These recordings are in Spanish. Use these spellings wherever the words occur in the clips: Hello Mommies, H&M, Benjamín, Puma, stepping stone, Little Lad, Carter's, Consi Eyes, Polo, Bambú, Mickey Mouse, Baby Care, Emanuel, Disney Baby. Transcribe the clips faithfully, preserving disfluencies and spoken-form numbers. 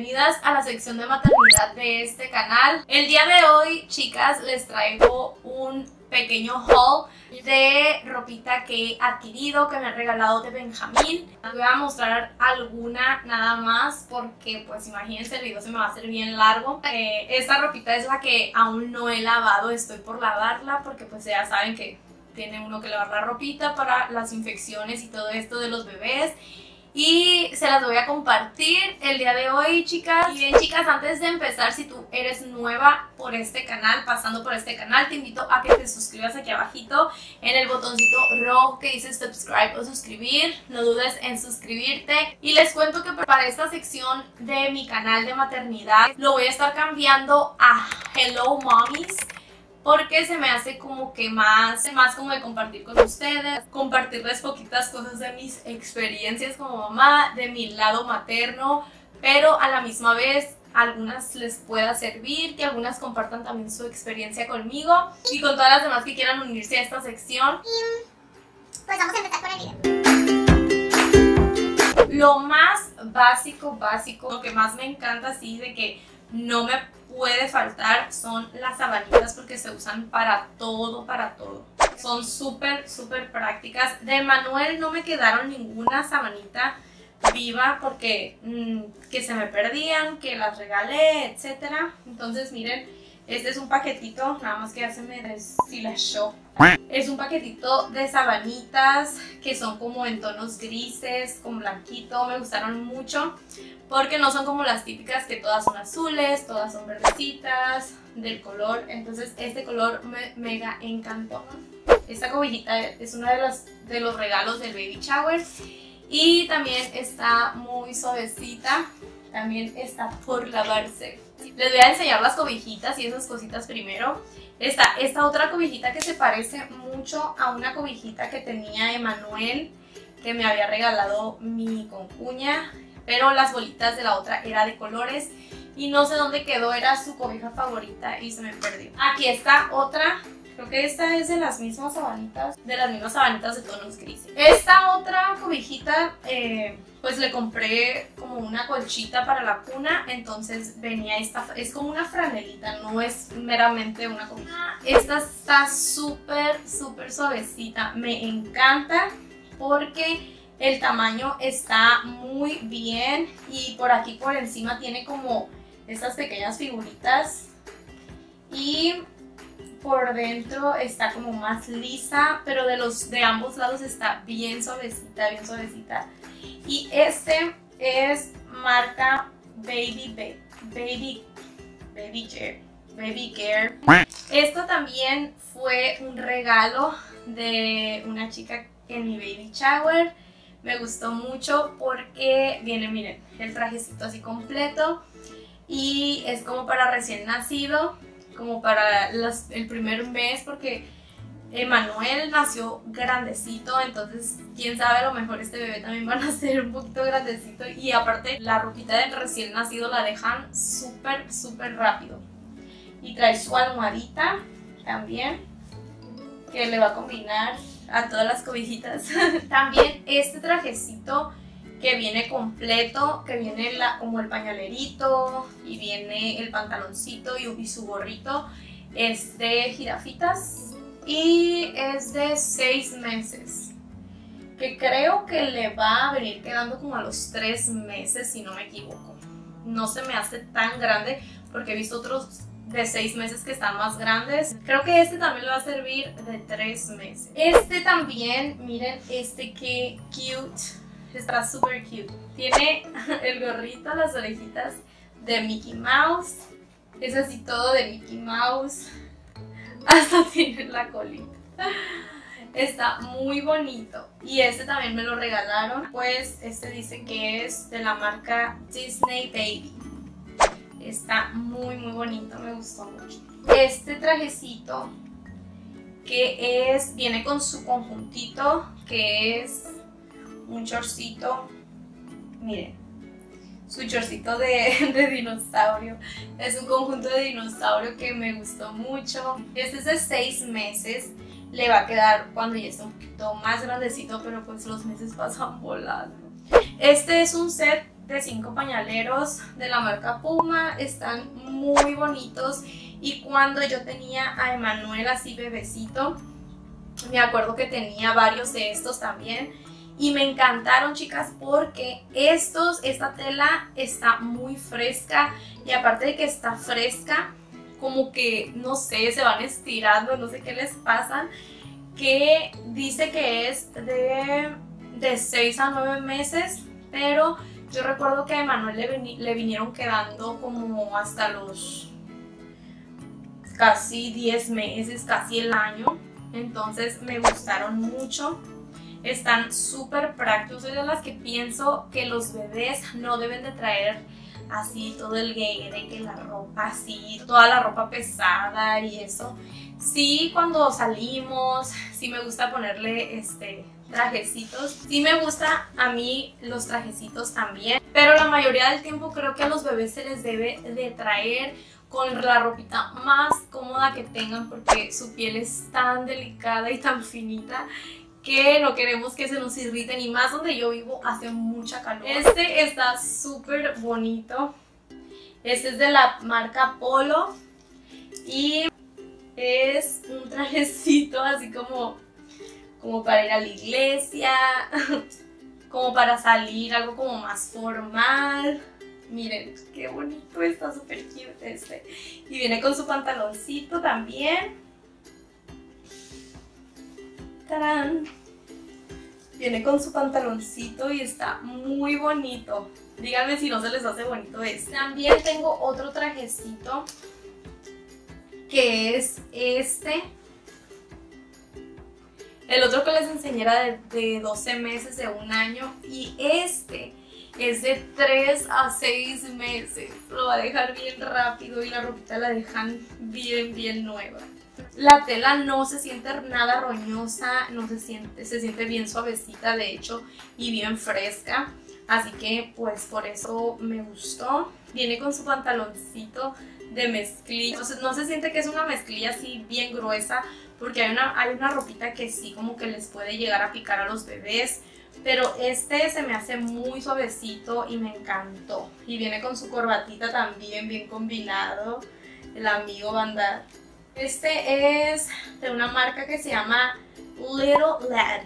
bienvenidas a la sección de maternidad de este canal. El día de hoy, chicas, les traigo un pequeño haul de ropita que he adquirido, que me han regalado de Benjamín. Les voy a mostrar alguna nada más porque, pues imagínense, el video se me va a hacer bien largo. Eh, esta ropita es la que aún no he lavado, estoy por lavarla porque pues ya saben que tiene uno que lavar la ropita para las infecciones y todo esto de los bebés. Y se las voy a compartir el día de hoy, chicas. Y bien, chicas, antes de empezar, si tú eres nueva por este canal, pasando por este canal, te invito a que te suscribas aquí abajito en el botoncito rojo que dice subscribe o suscribir. No dudes en suscribirte. Y les cuento que para esta sección de mi canal de maternidad lo voy a estar cambiando a Hello Mommies, porque se me hace como que más, más como de compartir con ustedes, compartirles poquitas cosas de mis experiencias como mamá, de mi lado materno, pero a la misma vez algunas les pueda servir, que algunas compartan también su experiencia conmigo y con todas las demás que quieran unirse a esta sección. Y pues vamos a empezar con el video. Lo más básico, básico, lo que más me encanta así de que no me puede faltar son las sabanitas, porque se usan para todo, para todo. Son súper, súper prácticas. De Manuel no me quedaron ninguna sabanita viva porque mmm, que se me perdían, que las regalé, etcétera. Entonces miren, este es un paquetito, nada más que ya se me deshilachó. Es un paquetito de sabanitas que son como en tonos grises, con blanquito. Me gustaron mucho porque no son como las típicas que todas son azules, todas son verdecitas, del color. Entonces este color me mega encantó. Esta cobijita es uno de los, de los regalos del Baby Shower. Y también está muy suavecita, también está por lavarse. Les voy a enseñar las cobijitas y esas cositas primero. Está esta otra cobijita que se parece mucho a una cobijita que tenía Emanuel, que me había regalado mi concuña, pero las bolitas de la otra era de colores y no sé dónde quedó, era su cobija favorita y se me perdió. Aquí está otra, creo que esta es de las mismas sabanitas, de las mismas sabanitas de tonos grises. Esta otra cobijita, eh, pues le compré como una colchita para la cuna, entonces venía esta, es como una franelita, no es meramente una cobija. Esta está súper, súper suavecita, me encanta porque el tamaño está muy bien y por aquí por encima tiene como estas pequeñas figuritas y por dentro está como más lisa, pero de, los, de ambos lados está bien suavecita, bien suavecita. Y este es marca Baby Baby, Baby, Baby Care, Baby Care. Esto también fue un regalo de una chica en mi Baby Shower. Me gustó mucho porque viene, miren, el trajecito así completo y es como para recién nacido, como para las, el primer mes, porque Emanuel nació grandecito, entonces quién sabe, a lo mejor este bebé también va a nacer un poquito grandecito y aparte la ropita del recién nacido la dejan súper, súper rápido. Y trae su almohadita también, que le va a combinar a todas las cobijitas. También este trajecito que viene completo, que viene la, como el pañalerito y viene el pantaloncito y su gorrito, es de jirafitas y es de seis meses, que creo que le va a venir quedando como a los tres meses si no me equivoco. No se me hace tan grande porque he visto otros de seis meses que están más grandes. Creo que este también le va a servir de tres meses. Este también, miren, este que cute, está súper cute. Tiene el gorrito, las orejitas de Mickey Mouse. Es así todo de Mickey Mouse. Hasta tiene la colita. Está muy bonito. Y este también me lo regalaron. Pues este dice que es de la marca Disney Baby. Está muy muy bonito, me gustó mucho. Este trajecito que es, viene con su conjuntito, que es un shortcito, miren, su shortcito de, de dinosaurio. Es un conjunto de dinosaurio que me gustó mucho. Este es de seis meses, le va a quedar cuando ya esté un poquito más grandecito, pero pues los meses pasan volando. Este es un set de cinco pañaleros de la marca Puma. Están muy bonitos. Y cuando yo tenía a Emanuel así bebecito, me acuerdo que tenía varios de estos también. Y me encantaron, chicas, porque estos, esta tela está muy fresca. Y aparte de que está fresca, como que, no sé, se van estirando, no sé qué les pasa. Que dice que es de, de seis a nueve meses, pero yo recuerdo que a Emanuel le, vin, le vinieron quedando como hasta los casi diez meses, casi el año. Entonces me gustaron mucho. Están súper prácticos. Soy de las que pienso que los bebés no deben de traer así todo el guerre, que la ropa así, toda la ropa pesada y eso. Sí, cuando salimos, sí me gusta ponerle este trajecitos. Sí me gusta a mí los trajecitos también, pero la mayoría del tiempo creo que a los bebés se les debe de traer con la ropita más cómoda que tengan, porque su piel es tan delicada y tan finita que no queremos que se nos irriten, y más donde yo vivo hace mucha calor. Este está súper bonito. Este es de la marca Polo y es un trajecito así como, como para ir a la iglesia, como para salir, algo como más formal. Miren, qué bonito, está súper cute este. Y viene con su pantaloncito también. ¡Tarán! Viene con su pantaloncito y está muy bonito. Díganme si no se les hace bonito este. También tengo otro trajecito, que es este. El otro que les enseñé era de, de doce meses, de un año. Y este es de tres a seis meses. Lo va a dejar bien rápido y la ropita la dejan bien, bien nueva. La tela no se siente nada roñosa, no se siente, se siente bien suavecita de hecho y bien fresca. Así que pues por eso me gustó. Viene con su pantaloncito de mezclilla, entonces no se siente que es una mezclilla así bien gruesa, porque hay una, hay una ropita que sí como que les puede llegar a picar a los bebés, pero este se me hace muy suavecito y me encantó. Y viene con su corbatita también bien combinado, el amigo va a andar. Este es de una marca que se llama Little Lad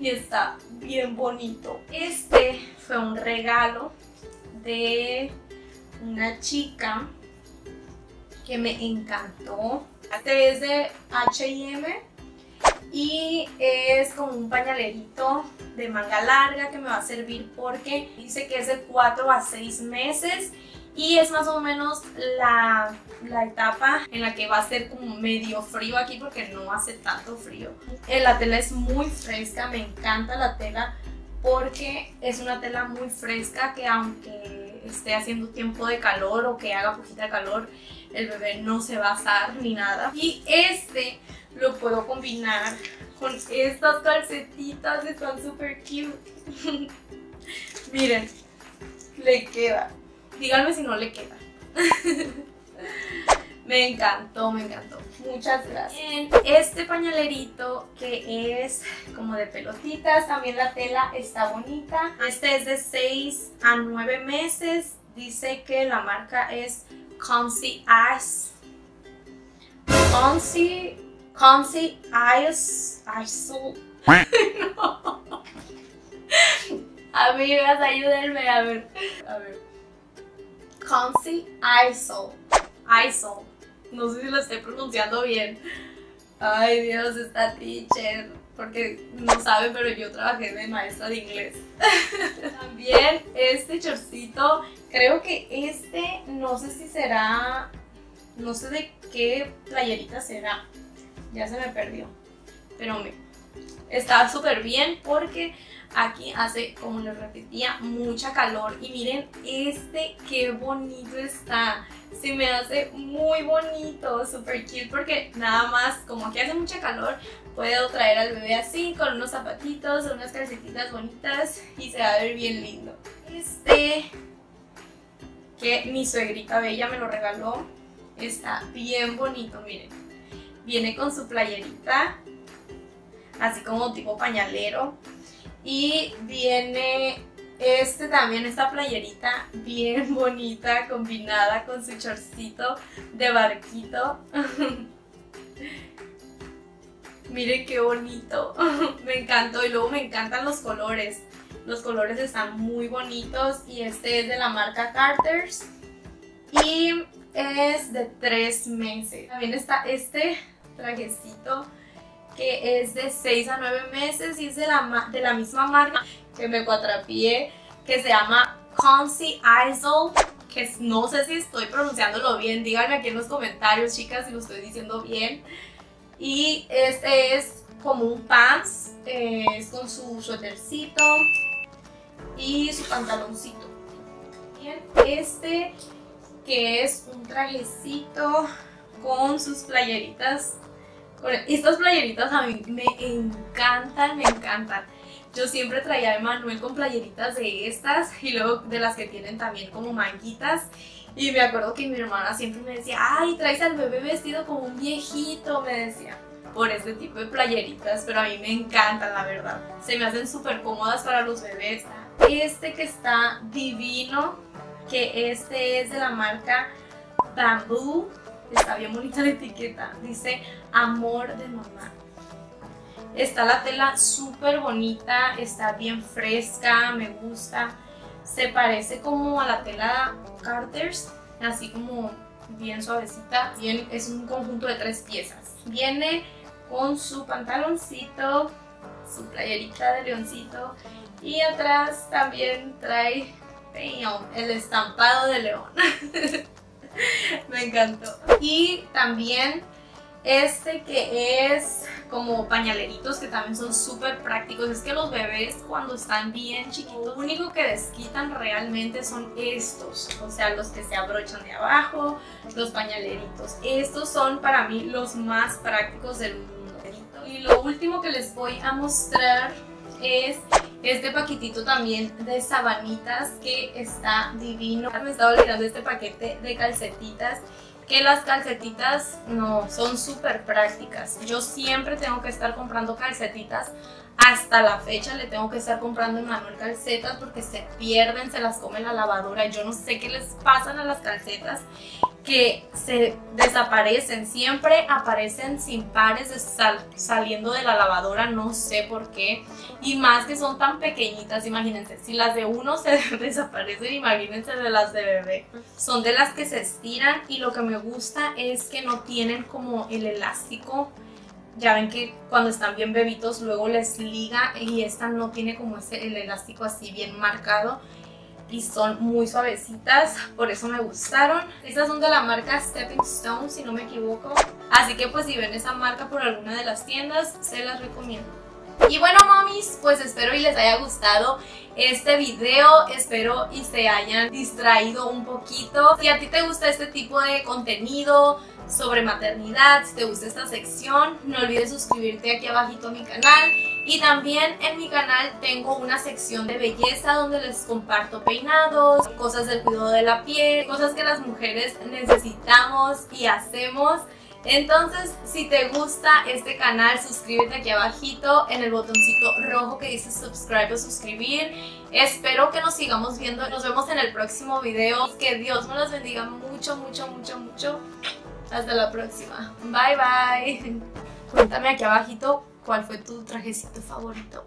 y está bien bonito. Este fue un regalo de una chica que me encantó. Este es de H y M y es como un pañalerito de manga larga que me va a servir porque dice que es de cuatro a seis meses y es más o menos la, la etapa en la que va a ser como medio frío aquí porque no hace tanto frío. La tela es muy fresca, me encanta la tela porque es una tela muy fresca que aunque esté haciendo tiempo de calor o que haga poquita calor, el bebé no se va a asar ni nada. Y este lo puedo combinar con estas calcetitas, están súper cute. Miren, le queda. Díganme si no le queda. Me encantó, me encantó. Muchas gracias. En este pañalerito que es como de pelotitas, también la tela está bonita. Este es de seis a nueve meses. Dice que la marca es Consi Eyes. Consi, Consi Eyes. No. Amigas, ayúdenme a ver. A ver. Consi Eyes. No sé si lo estoy pronunciando bien. Ay Dios, esta teacher, porque no sabe, pero yo trabajé de maestra de inglés. También este chorcito, creo que este, no sé si será, no sé de qué playerita será, ya se me perdió. Pero me, está súper bien porque aquí hace, como les repetía, mucha calor. Y miren este, qué bonito está. Se me hace muy bonito, súper cute, porque nada más, como aquí hace mucha calor, puedo traer al bebé así, con unos zapatitos, unas calcetitas bonitas y se va a ver bien lindo. Este, que mi suegrita Bella me lo regaló, está bien bonito, miren. Viene con su playerita, así como tipo pañalero. Y viene Este también, esta playerita bien bonita, combinada con su shortcito de barquito. Miren qué bonito, me encantó. Y luego me encantan los colores, los colores están muy bonitos. Y este es de la marca Carter's y es de tres meses. También está este trajecito que es de seis a nueve meses y es de la, de la misma marca que me cuatrapié, que se llama Consi Eyes, que no sé si estoy pronunciándolo bien, díganme aquí en los comentarios, chicas, si lo estoy diciendo bien. Y este es como un pants, eh, es con su suétercito y su pantaloncito. Bien, este que es un trajecito con sus playeritas. Estas playeritas a mí me encantan, me encantan. Yo siempre traía a Emanuel con playeritas de estas y luego de las que tienen también como manguitas. Y me acuerdo que mi hermana siempre me decía, ay, traes al bebé vestido como un viejito, me decía, por este tipo de playeritas, pero a mí me encantan, la verdad. Se me hacen súper cómodas para los bebés. Este que está divino, que este es de la marca Bambú. Está bien bonita la etiqueta, dice amor de mamá. Está la tela súper bonita, está bien fresca, me gusta. Se parece como a la tela Carter's, así como bien suavecita. Bien, es un conjunto de tres piezas. Viene con su pantaloncito, su playerita de leoncito y atrás también trae el estampado de león. Me encantó. Y también este que es como pañaleritos, que también son súper prácticos. Es que los bebés cuando están bien chiquitos, lo único que desquitan realmente son estos. O sea, los que se abrochan de abajo, los pañaleritos. Estos son para mí los más prácticos del mundo. Y lo último que les voy a mostrar es este paquetito también de sabanitas, que está divino. Me estaba olvidando de este paquete de calcetitas, que las calcetitas no son súper prácticas. Yo siempre tengo que estar comprando calcetitas. Hasta la fecha le tengo que estar comprando a Emanuel calcetas porque se pierden, se las come la lavadora. Yo no sé qué les pasan a las calcetas, que se desaparecen, siempre aparecen sin pares de sal, saliendo de la lavadora, no sé por qué. Y más que son tan pequeñitas, imagínense, si las de uno se desaparecen, imagínense de las de bebé. Son de las que se estiran y lo que me gusta es que no tienen como el elástico. Ya ven que cuando están bien bebitos luego les liga, y esta no tiene como ese, el elástico así bien marcado. Y son muy suavecitas, por eso me gustaron. Estas son de la marca Stepping Stone, si no me equivoco. Así que pues si ven esa marca por alguna de las tiendas, se las recomiendo. Y bueno, mamis, pues espero y les haya gustado este video. Espero y se hayan distraído un poquito. Si a ti te gusta este tipo de contenido sobre maternidad, si te gusta esta sección, no olvides suscribirte aquí abajito a mi canal. Y también en mi canal tengo una sección de belleza donde les comparto peinados, cosas del cuidado de la piel, cosas que las mujeres necesitamos y hacemos. Entonces, si te gusta este canal, suscríbete aquí abajito en el botoncito rojo que dice subscribe o suscribir. Espero que nos sigamos viendo. Nos vemos en el próximo video. Que Dios nos los bendiga mucho, mucho, mucho, mucho. Hasta la próxima. Bye, bye. Cuéntame aquí abajito cuál fue tu trajecito favorito.